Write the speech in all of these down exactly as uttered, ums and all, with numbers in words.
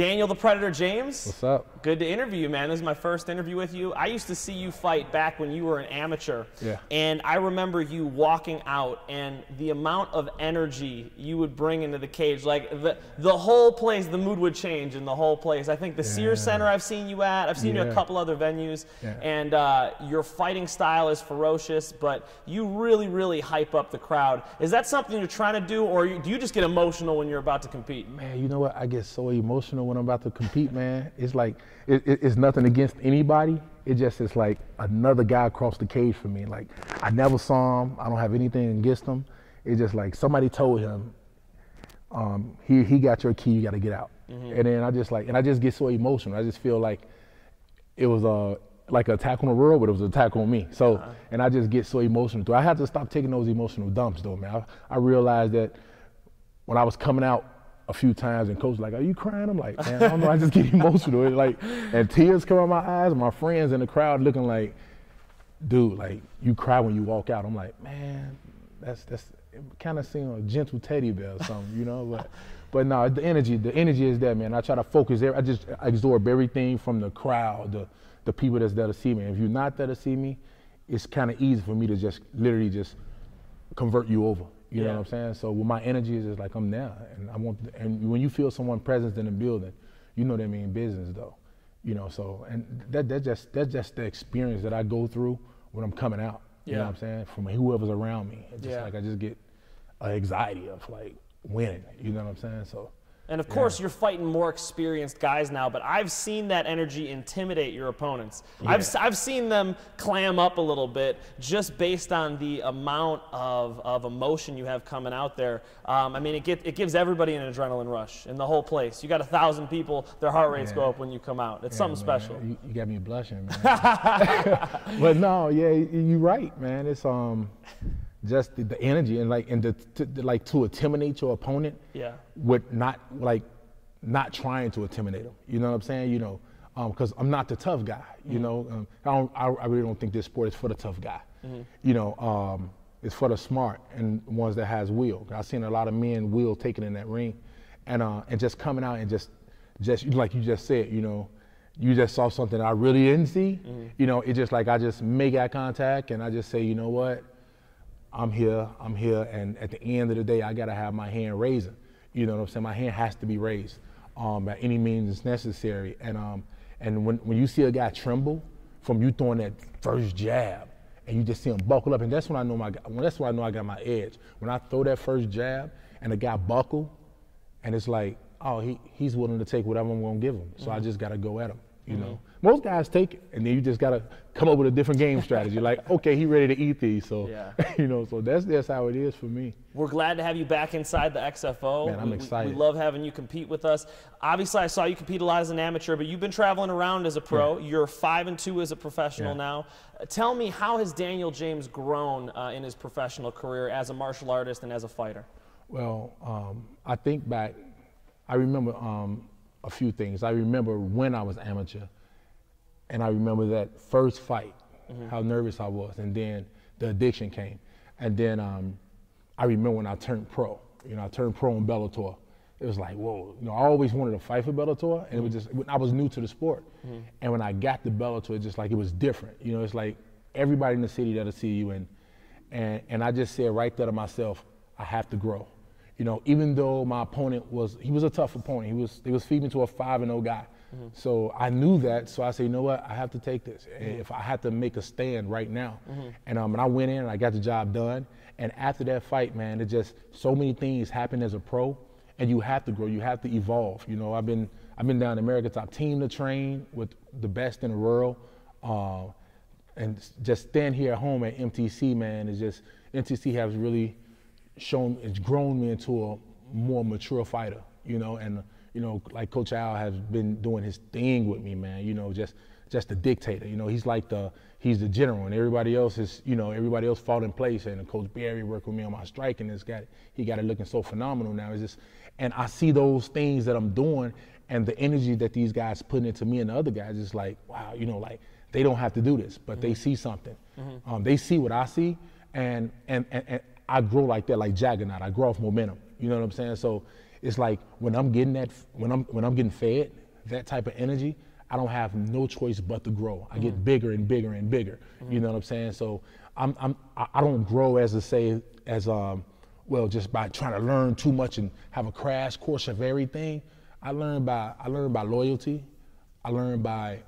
Daniel the Predator James. What's up? Good to interview you, man. This is my first interview with you. I used to see you fight back when you were an amateur. Yeah. And I remember you walking out and the amount of energy you would bring into the cage. Like, the, the whole place, the mood would change in the whole place. I think the yeah. Sears Center I've seen you at. I've seen yeah. you at a couple other venues. Yeah. And uh, your fighting style is ferocious, but you really, really hype up the crowd. Is that something you're trying to do, or do you just get emotional when you're about to compete? Man, you know what? I get so emotional when I'm about to compete, man. It's like, it, it, it's nothing against anybody. It just is like another guy across the cage for me. Like, I never saw him. I don't have anything against him. It's just like somebody told him, um, he, he got your key, you got to get out. Mm-hmm. And then I just like, and I just get so emotional. I just feel like it was a, like an attack on the world, but it was an attack on me. So, uh-huh. and I just get so emotional. I had to stop taking those emotional dumps though, man. I, I realized that when I was coming out a few times and coach like, are you crying? I'm like, man, I don't know, I just get emotional. It's like, and tears come out my eyes, my friends in the crowd looking like, dude, like, you cry when you walk out. I'm like, man, that's, that's kind of seemed like a gentle teddy bear or something, you know? But, but no, the energy, the energy is there, man. I try to focus there. I just absorb everything from the crowd, the, the people that's there to see me. If you're not there to see me, it's kind of easy for me to just literally just convert you over. You yeah. know what I'm saying? So with my energy is just like I'm there, and I want. And when you feel someone presence in the building, you know they mean business though. You know, so and that that just that's just the experience that I go through when I'm coming out. Yeah. You know what I'm saying? From whoever's around me, it's just yeah. like I just get an anxiety of like winning. You know what I'm saying? So. And of course, yeah. you're fighting more experienced guys now, but I've seen that energy intimidate your opponents. Yeah. I've, I've seen them clam up a little bit just based on the amount of, of emotion you have coming out there. Um, I mean, it, get, it gives everybody an adrenaline rush in the whole place. You got a thousand people, their heart rates yeah. go up when you come out. It's yeah, something man. special. You, you got me blushing, man. But no, yeah, you're right, man. It's um. just the, the energy and like and the, to, the, like to intimidate your opponent yeah. with not like not trying to intimidate them. You know what I'm saying? You know, because um, I'm not the tough guy. You mm-hmm. know, um, I, don't, I, I really don't think this sport is for the tough guy. Mm-hmm. You know, um, it's for the smart and ones that has will. I've seen a lot of men will taken in that ring, and uh, and just coming out and just just like you just said, you know. You just saw something I really didn't see. Mm-hmm. You know, it's just like I just make eye contact and I just say, you know what. I'm here, I'm here, and at the end of the day, I gotta have my hand raising. You know what I'm saying? My hand has to be raised um, by any means necessary. And um, and when, when you see a guy tremble from you throwing that first jab, and you just see him buckle up, and that's when I know my when that's when I know I got my edge. When I throw that first jab and the guy buckle, and it's like, oh, he he's willing to take whatever I'm gonna give him. So mm-hmm. I just gotta go at him. You mm-hmm. know, most guys take it, and then you just gotta come up with a different game strategy. Like, okay, he ready to eat these, so yeah. you know, so that's that's how it is for me. We're glad to have you back inside the X F O. Man, I'm we, excited. We love having you compete with us. Obviously, I saw you compete a lot as an amateur, but you've been traveling around as a pro. Yeah. You're five and two as a professional yeah. now. Tell me, how has Daniel James grown uh, in his professional career as a martial artist and as a fighter? Well, um, I think back, I remember. Um, a few things. I remember when I was amateur, and I remember that first fight, mm-hmm. how nervous I was, and then the addiction came. And then um, I remember when I turned pro, you know, I turned pro in Bellator. It was like, whoa, you know, I always wanted to fight for Bellator, and mm-hmm. it was just, I was new to the sport. Mm-hmm. And when I got to Bellator, it's just like, it was different. You know, it's like everybody in the city that'll see you, and, and, and I just said right there to myself, I have to grow. You know, even though my opponent was, he was a tough opponent. He was, he was feeding me to a five and oh guy. Mm-hmm. So I knew that. So I said, you know what, I have to take this. Mm-hmm. If I have to make a stand right now. Mm-hmm. And um, and I went in and I got the job done. And after that fight, man, it just, so many things happen as a pro, and you have to grow, you have to evolve. You know, I've been, I've been down to America's Top Team to train with the best in the world. Uh, and just stand here at home at M T C, man, is just, M T C has really, shown, it's grown me into a more mature fighter, you know, and, you know, like Coach Al has been doing his thing with me, man, you know, just just the dictator, you know, he's like the, he's the general, and everybody else is, you know, everybody else fought in place, and Coach Barry worked with me on my striking, and it's got, he got it looking so phenomenal now, it's just, and I see those things that I'm doing, and the energy that these guys putting into me and the other guys, it's like, wow, you know, like, they don't have to do this, but mm-hmm. they see something. Mm-hmm. um, they see what I see, and, and, and, and I grow like that, like Juggernaut. I grow off momentum. You know what I'm saying? So it's like when I'm getting that, when I'm when I'm getting fed that type of energy, I don't have no choice but to grow. I mm. get bigger and bigger and bigger. Mm. You know what I'm saying? So I'm I'm I don't grow as to say as um well just by trying to learn too much and have a crash course of everything. I learn by I learn by loyalty. I learn by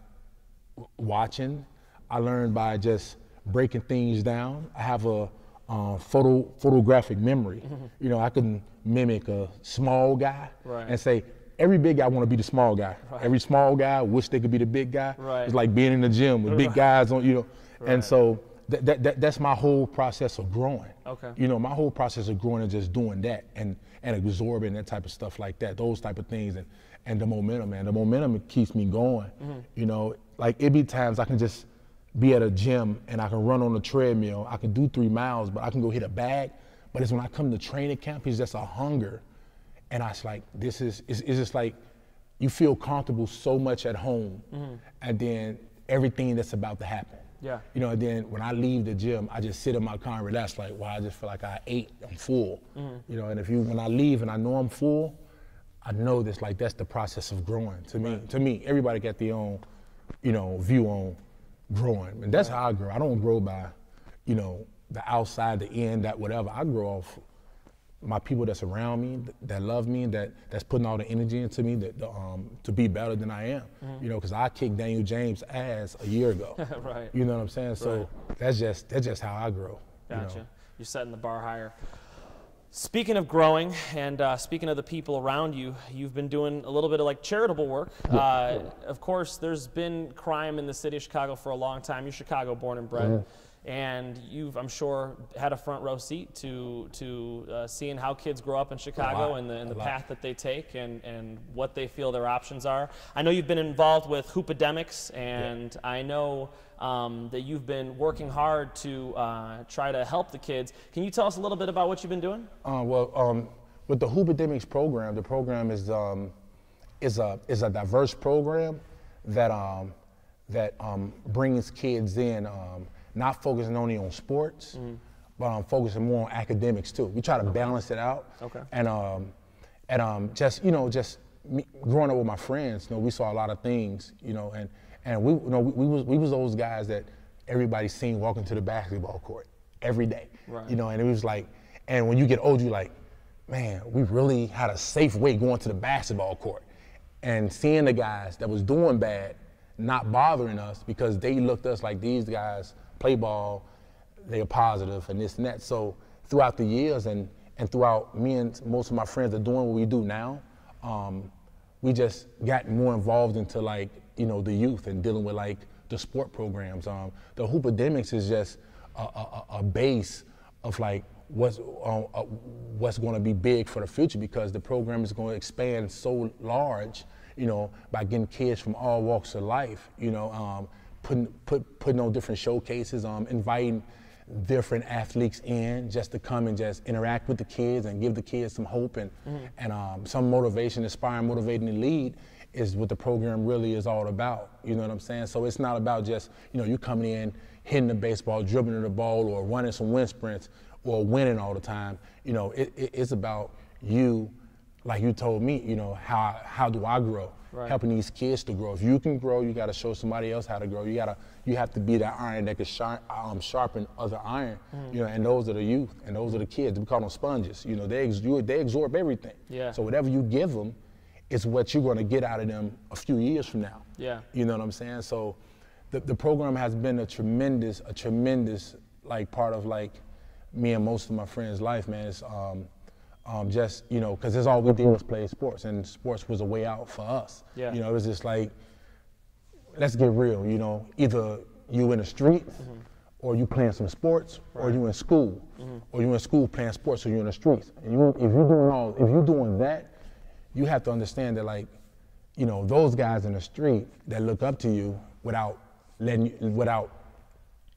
watching. I learn by just breaking things down. I have a uh, photo photographic memory. Mm-hmm. You know, I can mimic a small guy right. and say, every big guy want to be the small guy. Right. Every small guy wish they could be the big guy. Right. It's like being in the gym with right. big guys on, you know. Right. And so that, that that that's my whole process of growing. Okay. You know, my whole process of growing is just doing that and and absorbing that type of stuff like that, those type of things, and and the momentum, man. The momentum keeps me going. Mm-hmm. You know, like it be times I can just be at a gym and I can run on the treadmill. I can do three miles, but I can go hit a bag. But it's when I come to training camp, it's just a hunger. And I was like, this is, it's, it's just like, you feel comfortable so much at home. Mm-hmm. And then everything that's about to happen. Yeah. You know, and then when I leave the gym, I just sit in my car and relax. Like, wow, I just feel like I ate, I'm full. Mm-hmm. You know, and if you, when I leave and I know I'm full, I know this, like, that's the process of growing. To me, right. to me, everybody got their own, you know, view on growing. And that's right. how I grow. I don't grow by, you know, the outside, the end, that whatever. I grow off my people that's around me, that love me, that that's putting all the energy into me, that um, to be better than I am. Mm-hmm. You know, because I kicked Daniel James' ass a year ago. Right. You know what I'm saying? So right. that's just that's just how I grow. Gotcha. You know? You're setting the bar higher. Speaking of growing and uh, speaking of the people around you, you've been doing a little bit of like charitable work. Yeah. Uh, of course, there's been crime in the city of Chicago for a long time. You're Chicago born and bred. Mm-hmm. And you've, I'm sure, had a front row seat to to uh, seeing how kids grow up in Chicago and the, and the path that they take and, and what they feel their options are. I know you've been involved with Hoopademics, and yeah. I know um, that you've been working hard to uh, try to help the kids. Can you tell us a little bit about what you've been doing? Uh, well, um, with the Hoopademics program, the program is um, is a is a diverse program that um, that um, brings kids in. Um, Not focusing only on sports, mm-hmm. but I'm um, focusing more on academics too. We try to okay. balance it out, okay. and um, and um, just you know, just me, growing up with my friends, you know, we saw a lot of things, you know, and and we you know we, we was we was those guys that everybody seen walking to the basketball court every day, right. you know, and it was like, and when you get old, you like, man, we really had a safe way going to the basketball court, and seeing the guys that was doing bad not bothering us because they looked us like these guys. Play ball, they are positive and this and that. So throughout the years and, and throughout me and most of my friends are doing what we do now, um, we just got more involved into like, you know, the youth and dealing with like the sport programs. Um, the Hoopademics is just a, a, a base of like what's, uh, uh, what's gonna be big for the future because the program is gonna expand so large, you know, by getting kids from all walks of life, you know. Um, Putting, put, putting on different showcases, um, inviting different athletes in just to come and just interact with the kids and give the kids some hope and, mm-hmm. and um, some motivation, inspiring, motivating to lead is what the program really is all about. You know what I'm saying? So it's not about just, you know, you coming in, hitting the baseball, dribbling the ball or running some wind sprints or winning all the time. You know, it, it, it's about you, like you told me, you know, how, how do I grow? Right. Helping these kids to grow. If you can grow, you got to show somebody else how to grow. You gotta, you have to be that iron that can sharp, um, sharpen other iron. Mm-hmm. You know, and those are the youth, and those are the kids. We call them sponges. You know, they ex you, they absorb everything. Yeah. So whatever you give them, is what you're gonna get out of them a few years from now. Yeah. You know what I'm saying? So, the the program has been a tremendous, a tremendous like part of like me and most of my friends' life, man. It's, um, Um, just, you know, because that's all we did was play sports, and sports was a way out for us. Yeah. You know, it was just like, let's get real, you know, either you in the streets, mm-hmm. or you playing some sports, right. or you in school, mm-hmm. or you in school playing sports, or you in the streets. And you, if you're doing all, if you're doing that, you have to understand that, like, you know, those guys in the street that look up to you without letting you, without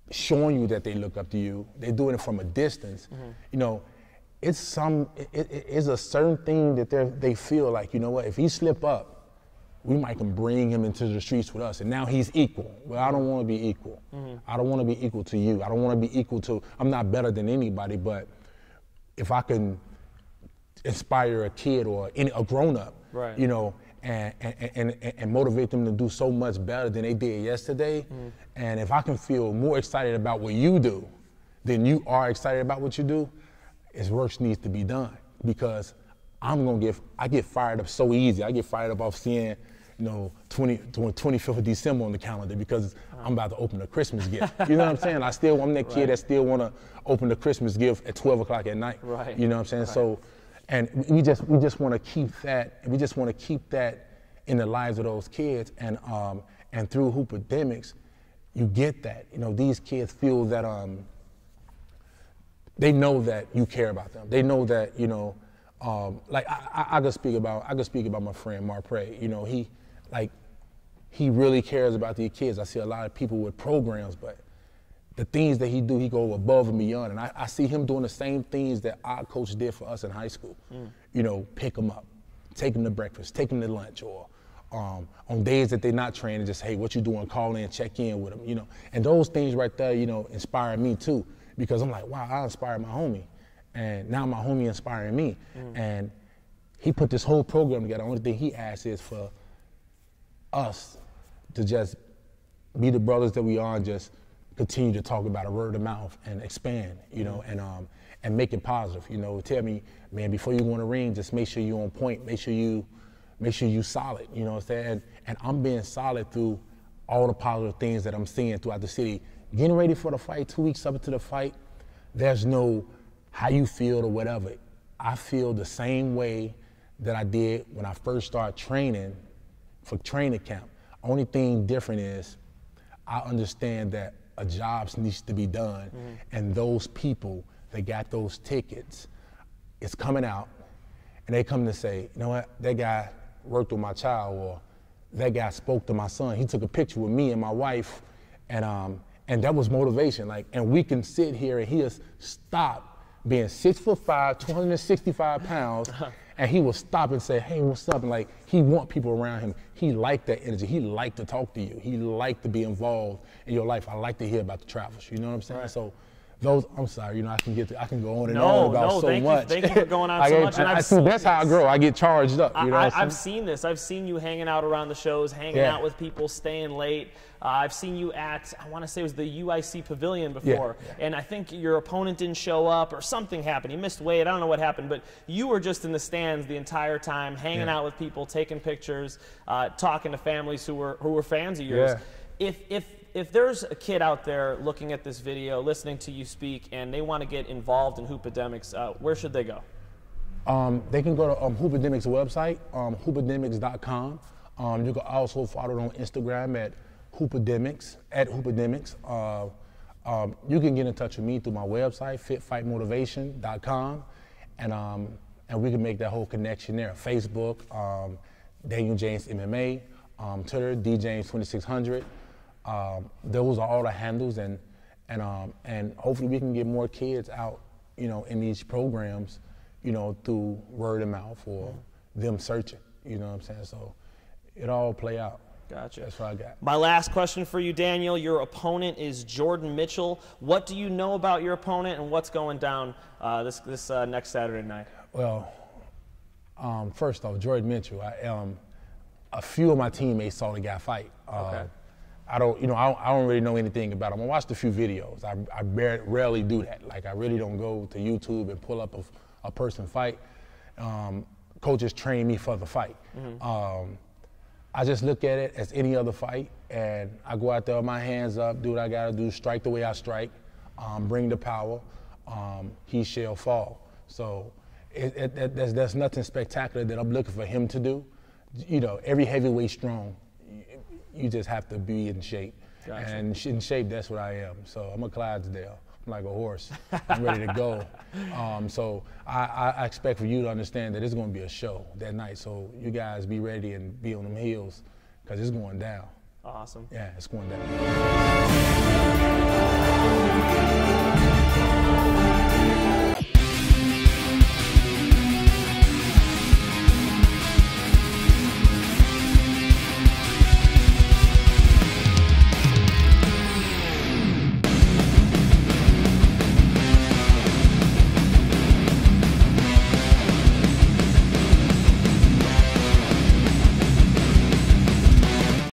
showing you that they look up to you, they're doing it from a distance, mm-hmm. you know. It's some, it, it, it's a certain thing that they they feel like, you know what, if he slip up, we might can bring him into the streets with us, and now he's equal. Well, I don't want to be equal. Mm-hmm. I don't want to be equal to you. I don't want to be equal to, I'm not better than anybody, but if I can inspire a kid or any, a grown-up, right. you know, and, and, and, and motivate them to do so much better than they did yesterday. Mm. And if I can feel more excited about what you do than you are excited about what you do, it's work needs to be done, because I'm gonna get, I get fired up so easy. I get fired up off seeing, you know, twenty, twenty-fifth of December on the calendar, because oh. I'm about to open a Christmas gift. You know what I'm saying? I still, I'm that right. kid that still want to open the Christmas gift at twelve o'clock at night. Right. You know what I'm saying? Right. So, and we just, we just want to keep that, we just want to keep that in the lives of those kids. And, um, and through Hoopademics, you get that. You know, these kids feel that, um, they know that you care about them. They know that, you know, um, like I, I, I could speak about, I could speak about my friend Mar-Pray. You know, he, like, he really cares about these kids. I see a lot of people with programs, but the things that he do, he go above and beyond. And I, I see him doing the same things that our coach did for us in high school. Mm. You know, pick them up, take them to breakfast, take them to lunch, or um, on days that they're not training, just, hey, what you doing? Call in, check in with them, you know. And those things right there, you know, inspire me too, because I'm like, wow, I inspired my homie. And now my homie inspiring me. Mm. And he put this whole program together. The only thing he asks is for us to just be the brothers that we are and just continue to talk about a word of mouth and expand, you know, and um and make it positive. You know, tell me, man, before you go in the ring, just make sure you're on point, make sure you make sure you solid, you know what I'm saying? And, and I'm being solid through all the positive things that I'm seeing throughout the city. Getting ready for the fight, two weeks up to the fight, there's no how you feel or whatever. I feel the same way that I did when I first started training for training camp. Only thing different is I understand that a job needs to be done, mm-hmm. and those people that got those tickets, it's coming out, and they come to say, you know what, that guy worked with my child, or that guy spoke to my son. He took a picture with me and my wife, and um, and that was motivation. Like, and we can sit here and he'll stop being six foot five, two hundred sixty-five pounds, and he will stop and say, hey, what's up? And like, he want people around him. He liked that energy. He liked to talk to you. He liked to be involved in your life. I like to hear about the travels. You know what I'm saying? Right. So those, I'm sorry, you know, I can get, to, I can go on and no, on about no, so thank much. No, no, thank you for going on so get, much. And I, I've I, seen that's this. how I grow. I get charged up. You know I, what I'm I've seen this. I've seen you hanging out around the shows, hanging yeah. out with people, staying late. Uh, I've seen you at, I want to say it was the U I C Pavilion before, yeah, yeah. and I think your opponent didn't show up or something happened. He missed weight. I don't know what happened, but you were just in the stands the entire time, hanging yeah. out with people, taking pictures, uh, talking to families who were who were fans of yours. Yeah. If if if there's a kid out there looking at this video, listening to you speak, and they want to get involved in Hoopademics, uh, where should they go? Um, they can go to um, Hoopademics website, um, hoopademics dot com. Um, you can also follow it on Instagram at Hoopademics, at Hoopademics. Uh, um, you can get in touch with me through my website, fit fight motivation dot com, and, um, and we can make that whole connection there. Facebook, um, Daniel James M M A, um, Twitter, D James twenty-six hundred. Um, those are all the handles, and, and, um, and hopefully we can get more kids out, you know, in these programs, you know, through word of mouth or yeah. them searching, you know what I'm saying? So it all play out. Gotcha. That's what I got. My last question for you, Daniel. Your opponent is Jordan Mitchell. What do you know about your opponent, and what's going down uh, this this uh, next Saturday night? Well, um, first off, Jordan Mitchell. I, um, a few of my teammates saw the guy fight. Uh, okay. I don't, you know, I don't, I don't really know anything about him. I watched a few videos. I I barely, rarely do that. Like, I really don't go to YouTube and pull up a, a person fight. Um, coaches train me for the fight. Mm-hmm. um, I just look at it as any other fight, and I go out there with my hands up, do what I gotta do, strike the way I strike, um, bring the power, um, he shall fall. So it, it, it, that's, that's nothing spectacular that I'm looking for him to do. You know, every heavyweight's strong. You just have to be in shape. Gotcha. And in shape, that's what I am. So I'm a Clydesdale. I'm like a horse. I'm ready to go. Um, so I, I expect for you to understand that it's going to be a show that night. So you guys be ready and be on them heels, because it's going down. Awesome. Yeah, it's going down.